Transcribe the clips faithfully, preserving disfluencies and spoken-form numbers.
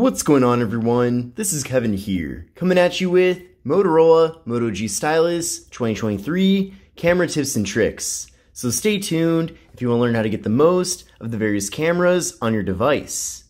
What's going on, everyone? This is Kevin here, coming at you with Motorola Moto G Stylus twenty twenty-three camera tips and tricks. So stay tuned if you want to learn how to get the most of the various cameras on your device.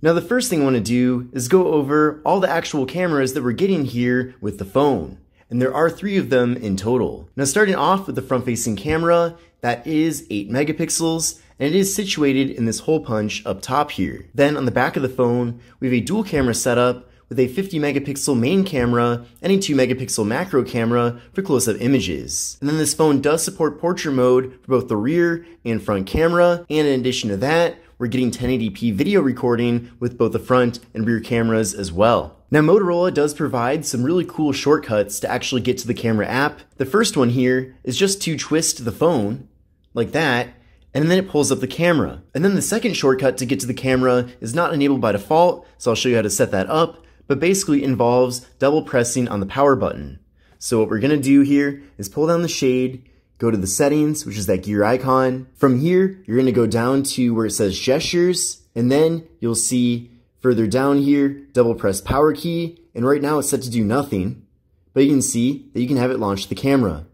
Now the first thing I want to do is go over all the actual cameras that we're getting here with the phone. And there are three of them in total. Now starting off with the front-facing camera, that is eight megapixels, and it is situated in this hole punch up top here. Then on the back of the phone, we have a dual camera setup with a fifty megapixel main camera and a two megapixel macro camera for close-up images. And then this phone does support portrait mode for both the rear and front camera, and in addition to that, we're getting ten eighty p video recording with both the front and rear cameras as well. Now Motorola does provide some really cool shortcuts to actually get to the camera app. The first one here is just to twist the phone, like that, and then it pulls up the camera. And then the second shortcut to get to the camera is not enabled by default, so I'll show you how to set that up, but basically involves double pressing on the power button. So what we're gonna do here is pull down the shade, go to the settings, which is that gear icon. From here, you're gonna go down to where it says gestures, and then you'll see further down here, double press power key, and right now it's set to do nothing, but you can see that you can have it launch the camera.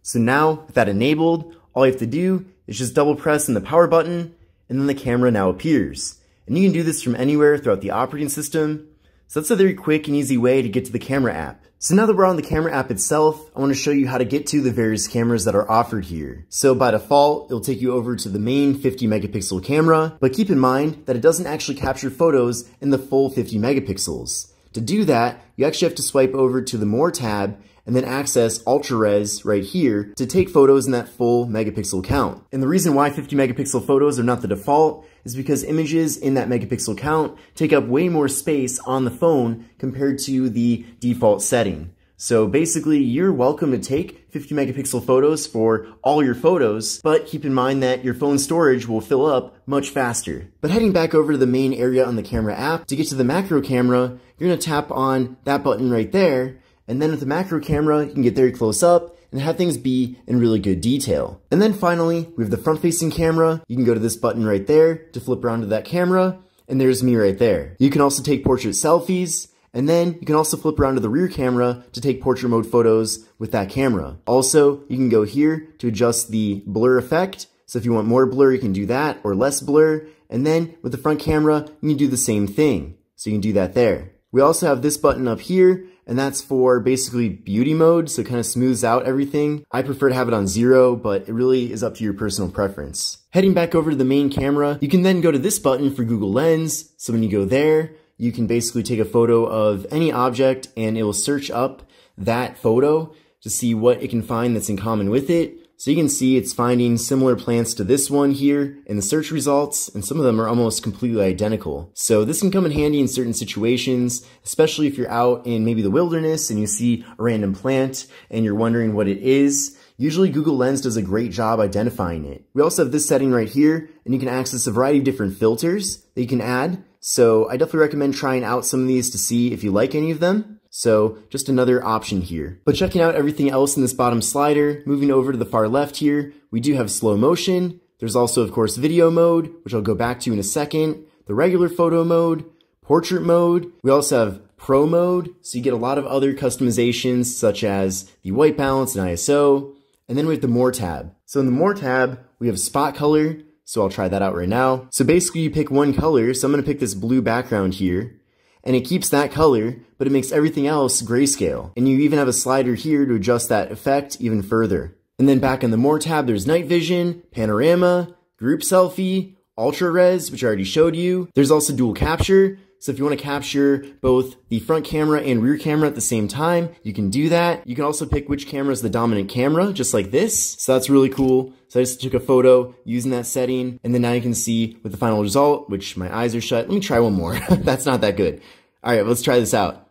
So now, with that enabled, all you have to do is just double press on the power button, and then the camera now appears. And you can do this from anywhere throughout the operating system, so that's a very quick and easy way to get to the camera app. So now that we're on the camera app itself, I want to show you how to get to the various cameras that are offered here. So by default, it'll take you over to the main fifty megapixel camera, but keep in mind that it doesn't actually capture photos in the full fifty megapixels. To do that, you actually have to swipe over to the More tab and then access UltraRes right here to take photos in that full megapixel count. And the reason why fifty megapixel photos are not the default is because images in that megapixel count take up way more space on the phone compared to the default setting. So basically, you're welcome to take fifty megapixel photos for all your photos, but keep in mind that your phone storage will fill up much faster. But heading back over to the main area on the camera app, to get to the macro camera, you're gonna tap on that button right there, and then with the macro camera, you can get very close up and have things be in really good detail. And then finally, we have the front-facing camera. You can go to this button right there to flip around to that camera, and there's me right there. You can also take portrait selfies, and then you can also flip around to the rear camera to take portrait mode photos with that camera. Also, you can go here to adjust the blur effect. So if you want more blur, you can do that, or less blur. And then with the front camera, you can do the same thing. So you can do that there. We also have this button up here, and that's for basically beauty mode, so it kind of smooths out everything. I prefer to have it on zero, but it really is up to your personal preference. Heading back over to the main camera, you can then go to this button for Google Lens. So when you go there, you can basically take a photo of any object and it will search up that photo to see what it can find that's in common with it. So you can see it's finding similar plants to this one here in the search results, and some of them are almost completely identical. So this can come in handy in certain situations, especially if you're out in maybe the wilderness and you see a random plant and you're wondering what it is. Usually Google Lens does a great job identifying it. We also have this setting right here, and you can access a variety of different filters that you can add. So I definitely recommend trying out some of these to see if you like any of them. So just another option here. But checking out everything else in this bottom slider, moving over to the far left here, we do have slow motion. There's also, of course, video mode, which I'll go back to in a second, the regular photo mode, portrait mode. We also have pro mode, so you get a lot of other customizations such as the white balance and I S O. And then we have the More tab. So in the More tab, we have spot color. So I'll try that out right now. So basically you pick one color, so I'm gonna pick this blue background here, and it keeps that color, but it makes everything else grayscale. And you even have a slider here to adjust that effect even further. And then back in the More tab, there's night vision, panorama, group selfie, ultra res, which I already showed you. There's also dual capture. So if you wanna capture both the front camera and rear camera at the same time, you can do that. You can also pick which camera is the dominant camera, just like this. So that's really cool. So I just took a photo using that setting, and then now you can see with the final result, which my eyes are shut. Let me try one more. That's not that good. All right, let's try this out.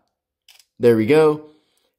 There we go.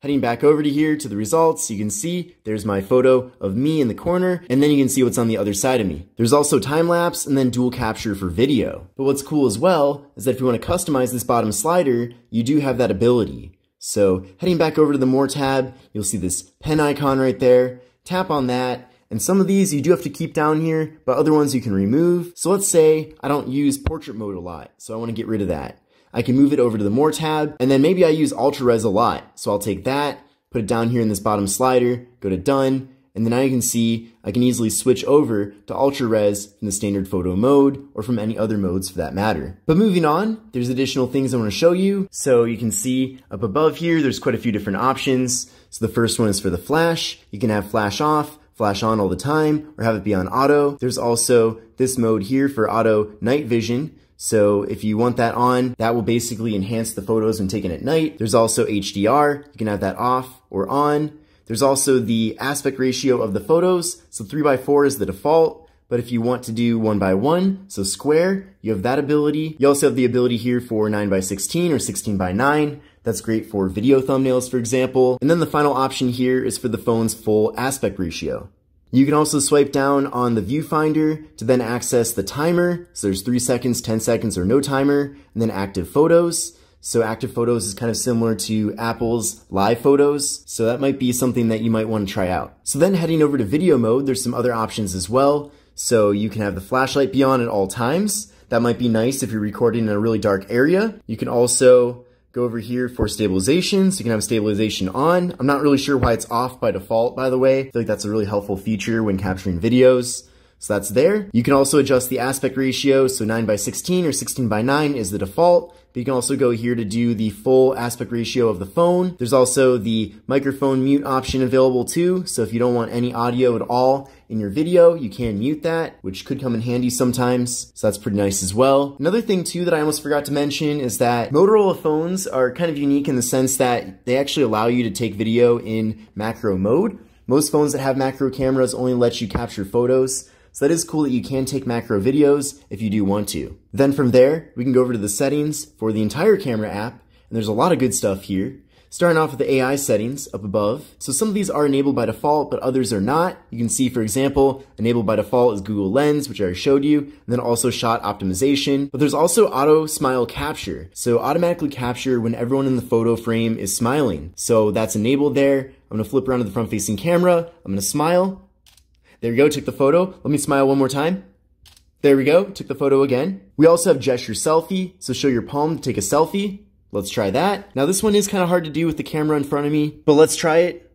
Heading back over to here to the results, you can see there's my photo of me in the corner, and then you can see what's on the other side of me. There's also time-lapse and then dual capture for video. But what's cool as well is that if you want to customize this bottom slider, you do have that ability. So heading back over to the More tab, you'll see this pen icon right there. Tap on that, And some of these you do have to keep down here, but other ones you can remove. So let's say I don't use portrait mode a lot, so I want to get rid of that. I can move it over to the more tab, and then maybe I use ultra res a lot. So I'll take that, put it down here in this bottom slider, go to done, and then now you can see I can easily switch over to ultra res from the standard photo mode or from any other modes for that matter. But moving on, there's additional things I want to show you. So you can see up above here, there's quite a few different options. So the first one is for the flash. You can have flash off, flash on all the time, or have it be on auto. There's also this mode here for auto night vision. So if you want that on, that will basically enhance the photos when taken at night. There's also H D R, you can have that off or on. There's also the aspect ratio of the photos. So three by four is the default, but if you want to do one by one, so square, you have that ability. You also have the ability here for nine by sixteen or sixteen by nine. That's great for video thumbnails, for example. And then the final option here is for the phone's full aspect ratio. You can also swipe down on the viewfinder to then access the timer. So there's three seconds, ten seconds, or no timer, and then active photos. So active photos is kind of similar to Apple's live photos. So that might be something that you might want to try out. So then heading over to video mode, there's some other options as well. So you can have the flashlight be on at all times. That might be nice if you're recording in a really dark area. You can also go over here for stabilization, so you can have stabilization on. I'm not really sure why it's off by default, by the way. I feel like that's a really helpful feature when capturing videos. So that's there. You can also adjust the aspect ratio, so nine by sixteen or sixteen by nine is the default, but you can also go here to do the full aspect ratio of the phone. There's also the microphone mute option available too, so if you don't want any audio at all in your video, you can mute that, which could come in handy sometimes, so that's pretty nice as well. Another thing too that I almost forgot to mention is that Motorola phones are kind of unique in the sense that they actually allow you to take video in macro mode. Most phones that have macro cameras only let you capture photos, so that is cool that you can take macro videos if you do want to. Then from there, we can go over to the settings for the entire camera app, and there's a lot of good stuff here. Starting off with the A I settings up above. So some of these are enabled by default, but others are not. You can see, for example, enabled by default is Google Lens, which I showed you, and then also shot optimization. But there's also auto smile capture. So automatically capture when everyone in the photo frame is smiling. So that's enabled there. I'm gonna flip around to the front-facing camera. I'm gonna smile. There we go, took the photo. Let me smile one more time. There we go, took the photo again. We also have gesture selfie, so show your palm to take a selfie. Let's try that. Now this one is kind of hard to do with the camera in front of me, but let's try it.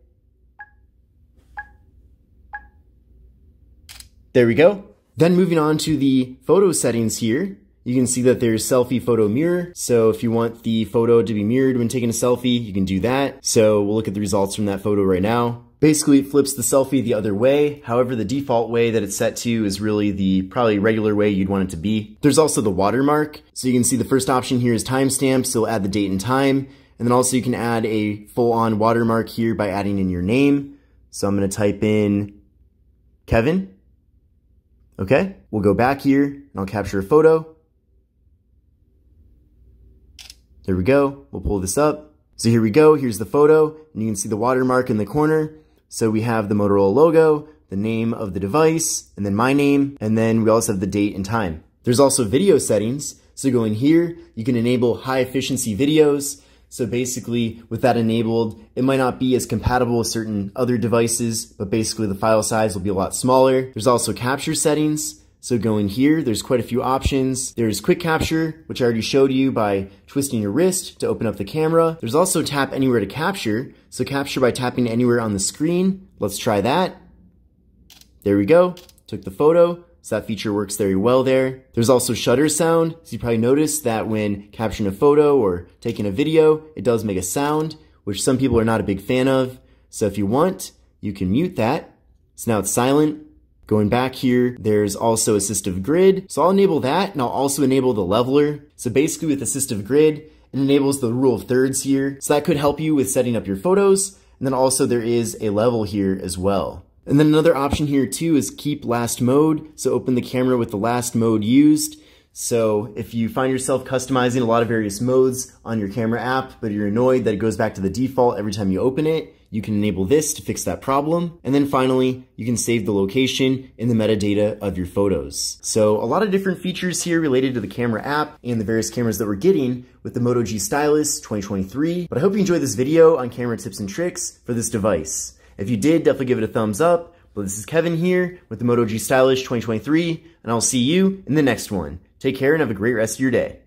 There we go. Then moving on to the photo settings here, you can see that there's selfie photo mirror. So if you want the photo to be mirrored when taking a selfie, you can do that. So we'll look at the results from that photo right now. Basically, it flips the selfie the other way. However, the default way that it's set to is really the probably regular way you'd want it to be. There's also the watermark. So you can see the first option here is timestamp, so add the date and time. And then also you can add a full-on watermark here by adding in your name. So I'm gonna type in Kevin. Okay, we'll go back here and I'll capture a photo. There we go, we'll pull this up. So here we go, here's the photo, and you can see the watermark in the corner. So we have the Motorola logo, the name of the device, and then my name, and then we also have the date and time. There's also video settings. So go in here, you can enable high efficiency videos. So basically with that enabled, it might not be as compatible with certain other devices, but basically the file size will be a lot smaller. There's also capture settings. So go in here, there's quite a few options. There's quick capture, which I already showed you by twisting your wrist to open up the camera. There's also tap anywhere to capture. So capture by tapping anywhere on the screen. Let's try that. There we go, took the photo. So that feature works very well there. There's also shutter sound. So you probably noticed that when capturing a photo or taking a video, it does make a sound, which some people are not a big fan of. So if you want, you can mute that. So now it's silent. Going back here, there's also assistive grid. So I'll enable that, and I'll also enable the leveler. So basically with assistive grid, it enables the rule of thirds here. So that could help you with setting up your photos. And then also there is a level here as well. And then another option here too is keep last mode. So open the camera with the last mode used. So if you find yourself customizing a lot of various modes on your camera app, but you're annoyed that it goes back to the default every time you open it, you can enable this to fix that problem. And then finally, you can save the location in the metadata of your photos. So a lot of different features here related to the camera app and the various cameras that we're getting with the Moto G Stylus twenty twenty-three. But I hope you enjoyed this video on camera tips and tricks for this device. If you did, definitely give it a thumbs up. But this is Kevin here with the Moto G Stylus twenty twenty-three, and I'll see you in the next one. Take care and have a great rest of your day.